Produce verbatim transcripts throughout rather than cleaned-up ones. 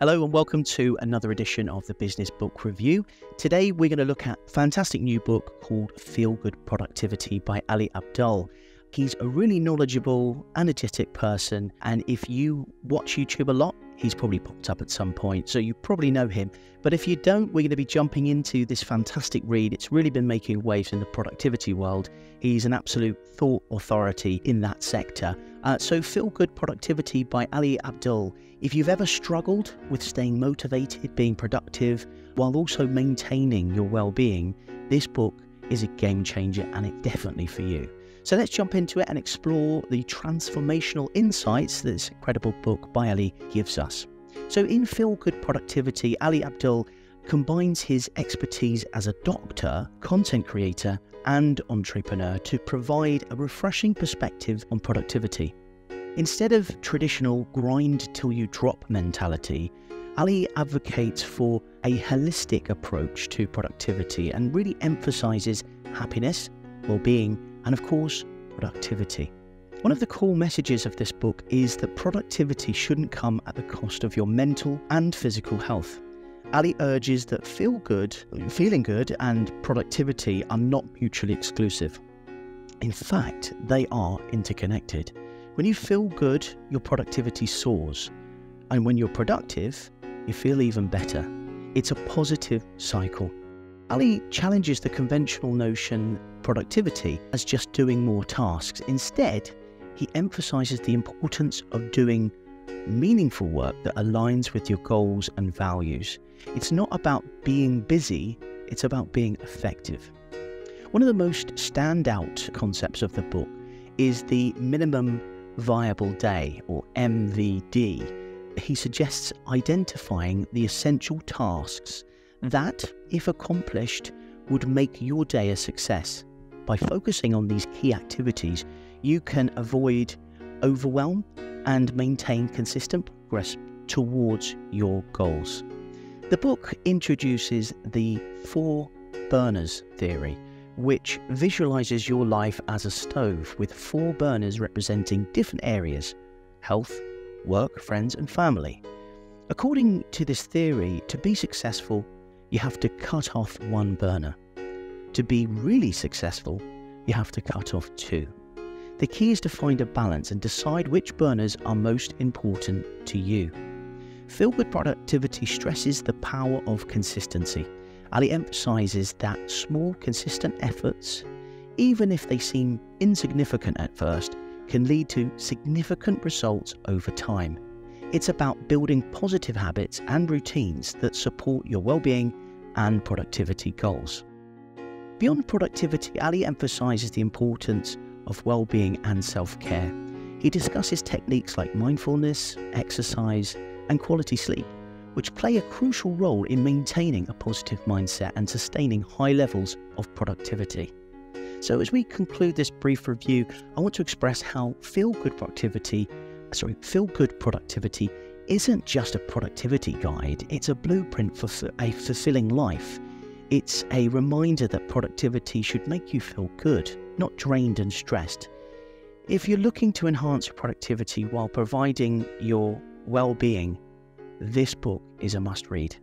Hello and welcome to another edition of the Business Book Review. Today we're going to look at a fantastic new book called Feel Good Productivity by Ali Abdaal. He's a really knowledgeable, energetic person, and if you watch YouTube a lot, he's probably popped up at some point, so you probably know him. But if you don't, we're going to be jumping into this fantastic read. It's really been making waves in the productivity world. He's an absolute thought authority in that sector. Uh, so Feel Good Productivity by Ali Abdaal. If you've ever struggled with staying motivated, being productive, while also maintaining your well-being, this book is a game changer, and it's definitely for you. So let's jump into it and explore the transformational insights that this incredible book by Ali gives us. So in Feel Good Productivity, Ali Abdaal combines his expertise as a doctor, content creator and entrepreneur to provide a refreshing perspective on productivity. Instead of traditional grind till you drop mentality, Ali advocates for a holistic approach to productivity and really emphasizes happiness, well-being, and of course, productivity. One of the core messages of this book is that productivity shouldn't come at the cost of your mental and physical health. Ali urges that feel good, feeling good and productivity are not mutually exclusive. In fact, they are interconnected. When you feel good, your productivity soars. And when you're productive, you feel even better. It's a positive cycle. Ali challenges the conventional notion of productivity as just doing more tasks. Instead, he emphasizes the importance of doing meaningful work that aligns with your goals and values. It's not about being busy, it's about being effective. One of the most standout concepts of the book is the minimum viable day, or M V D. He suggests identifying the essential tasks that, if accomplished, would make your day a success. By focusing on these key activities, you can avoid overwhelm and maintain consistent progress towards your goals. The book introduces the four burners theory, which visualizes your life as a stove with four burners representing different areas: health, work, friends, and family. According to this theory, to be successful, you have to cut off one burner. To be really successful, you have to cut off two. The key is to find a balance and decide which burners are most important to you. Feel Good Productivity stresses the power of consistency. Ali emphasizes that small, consistent efforts, even if they seem insignificant at first, can lead to significant results over time. It's about building positive habits and routines that support your well-being and productivity goals. Beyond productivity, Ali emphasizes the importance of well-being and self-care. He discusses techniques like mindfulness, exercise, and quality sleep, which play a crucial role in maintaining a positive mindset and sustaining high levels of productivity. So as we conclude this brief review, I want to express how Feel Good Productivity Sorry, Feel Good Productivity isn't just a productivity guide, it's a blueprint for a fulfilling life. It's a reminder that productivity should make you feel good, not drained and stressed. If you're looking to enhance your productivity while providing your well-being, this book is a must-read.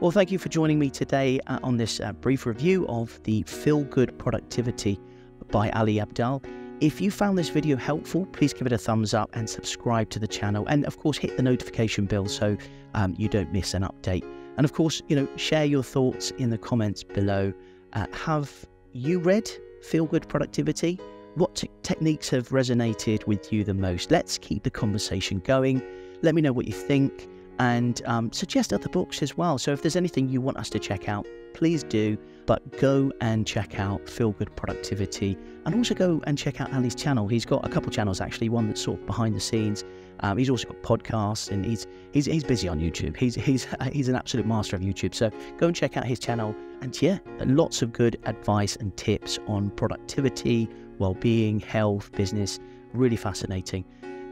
Well, thank you for joining me today uh, on this uh, brief review of the Feel Good Productivity by Ali Abdaal. If you found this video helpful, please give it a thumbs up and subscribe to the channel. And of course, hit the notification bell so um, you don't miss an update. And of course, you know, share your thoughts in the comments below. Uh, have you read Feel Good Productivity? What te techniques have resonated with you the most? Let's keep the conversation going. Let me know what you think, and um, suggest other books as well. So if there's anything you want us to check out, please do, but go and check out Feel Good Productivity, and also go and check out Ali's channel. He's got a couple channels actually, one that's sort of behind the scenes. Um, he's also got podcasts, and he's he's he's busy on YouTube. He's he's he's an absolute master of YouTube. So go and check out his channel, and yeah, lots of good advice and tips on productivity, well-being, health, business. Really fascinating.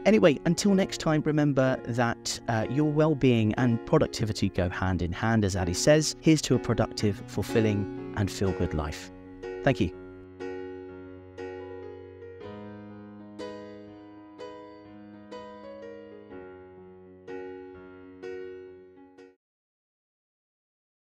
Anyway, until next time, remember that uh, your well-being and productivity go hand in hand, as Ali says. Here's to a productive, fulfilling, and feel-good life. Thank you.